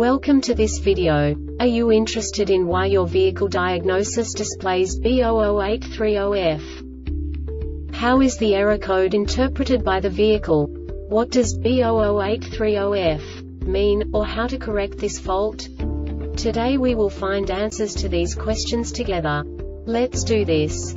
Welcome to this video. Are you interested in why your vehicle diagnosis displays B0083-0F? How is the error code interpreted by the vehicle? What does B0083-0F mean, or how to correct this fault? Today we will find answers to these questions together. Let's do this.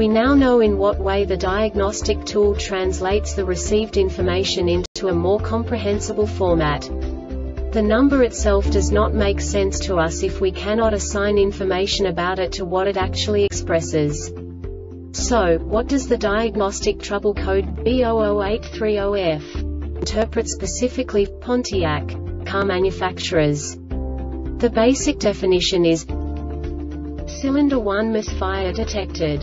We now know in what way the diagnostic tool translates the received information into a more comprehensible format. The number itself does not make sense to us if we cannot assign information about it to what it actually expresses. So, what does the diagnostic trouble code B0083-0F interpret specifically for Pontiac car manufacturers? The basic definition is cylinder 1 misfire detected.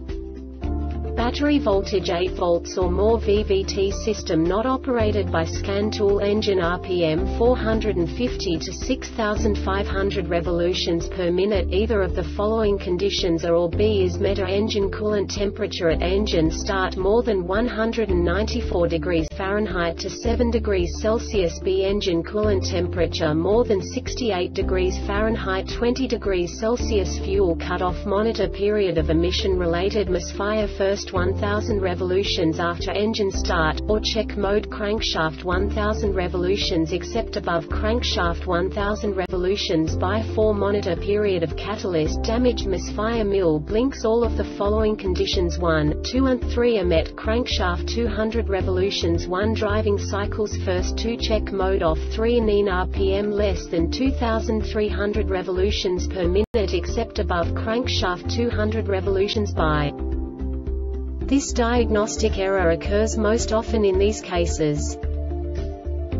Battery voltage 8 volts or more, VVT system not operated by scan tool, engine RPM 450 to 6500 revolutions per minute. Either of the following conditions are or B is met: engine coolant temperature at engine start more than 194 degrees Fahrenheit to 7 degrees Celsius, B engine coolant temperature more than 68 degrees Fahrenheit 20 degrees Celsius, fuel cutoff monitor period of emission related misfire first 1000 revolutions after engine start, or check mode crankshaft 1000 revolutions except above crankshaft 1000 revolutions by 4 monitor period of catalyst damage misfire MIL blinks. All of the following conditions 1, 2 and 3 are met: crankshaft 200 revolutions 1 driving cycles first 2 check mode off 3 and in RPM less than 2300 revolutions per minute except above crankshaft 200 revolutions by. This diagnostic error occurs most often in these cases: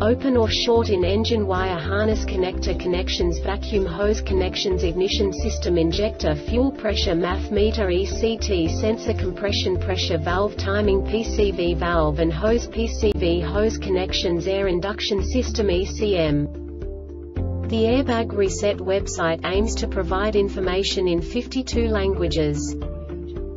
open or short in engine wire harness connector connections, vacuum hose connections, ignition system injector, fuel pressure MAF meter, ECT sensor, compression pressure valve timing, PCV valve and hose, PCV hose connections, air induction system, ECM. The Airbag Reset website aims to provide information in 52 languages.